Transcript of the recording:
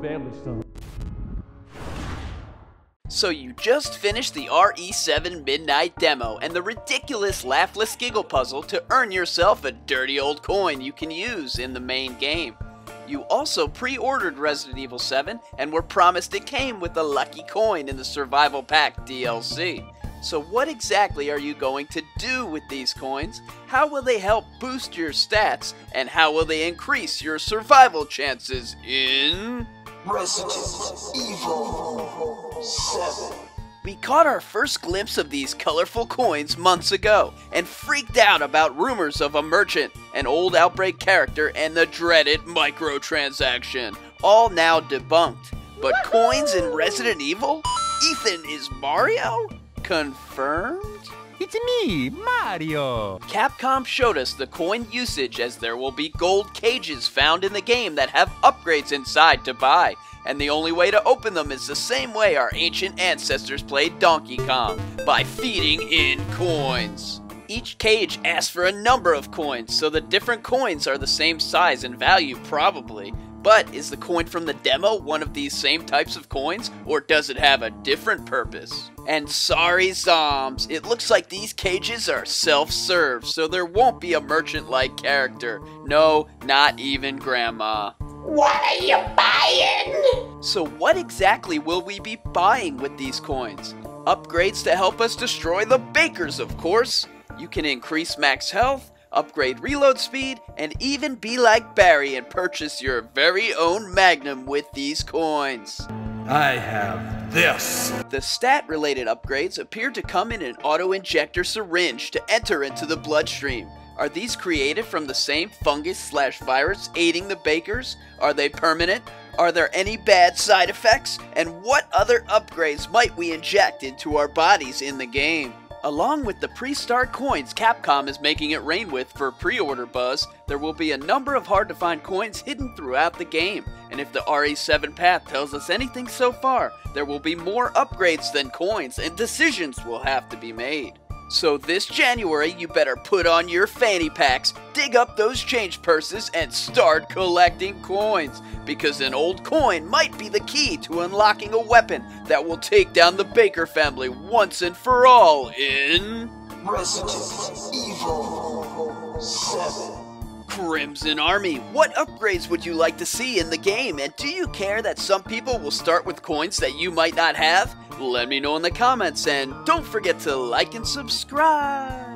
family, son. So you just finished the RE7 Midnight Demo and the ridiculous Laughless Giggle Puzzle to earn yourself a dirty old coin you can use in the main game. You also pre-ordered Resident Evil 7 and were promised it came with a lucky coin in the Survival Pack DLC. So what exactly are you going to do with these coins? How will they help boost your stats? And how will they increase your survival chances in... Resident Evil 7. We caught our first glimpse of these colorful coins months ago and freaked out about rumors of a merchant, an old Outbreak character, and the dreaded microtransaction, all now debunked. But coins in Resident Evil? Ethan is Mario? Confirmed? It's me, Mario! Capcom showed us the coin usage, as there will be gold cages found in the game that have upgrades inside to buy, and the only way to open them is the same way our ancient ancestors played Donkey Kong, by feeding in coins. Each cage asks for a number of coins, so the different coins are the same size and value probably. But is the coin from the demo one of these same types of coins, or does it have a different purpose? And sorry Zombs, it looks like these cages are self-serve, so there won't be a merchant-like character. No, not even Grandma. What are you buying? So what exactly will we be buying with these coins? Upgrades to help us destroy the Bakers, of course. You can increase max health, upgrade reload speed, and even be like Barry and purchase your very own Magnum with these coins. I have this. The stat-related upgrades appear to come in an auto-injector syringe to enter into the bloodstream. Are these created from the same fungus/virus aiding the Bakers? Are they permanent? Are there any bad side effects? And what other upgrades might we inject into our bodies in the game? Along with the pre-star coins Capcom is making it rain with for pre-order buzz, there will be a number of hard-to-find coins hidden throughout the game, and if the RE7 path tells us anything so far, there will be more upgrades than coins, and decisions will have to be made. So this January, you better put on your fanny packs, dig up those change purses, and start collecting coins, because an old coin might be the key to unlocking a weapon that will take down the Baker family once and for all in... Resident Evil 7. Crimson Army, what upgrades would you like to see in the game, and do you care that some people will start with coins that you might not have? Let me know in the comments, and don't forget to like and subscribe!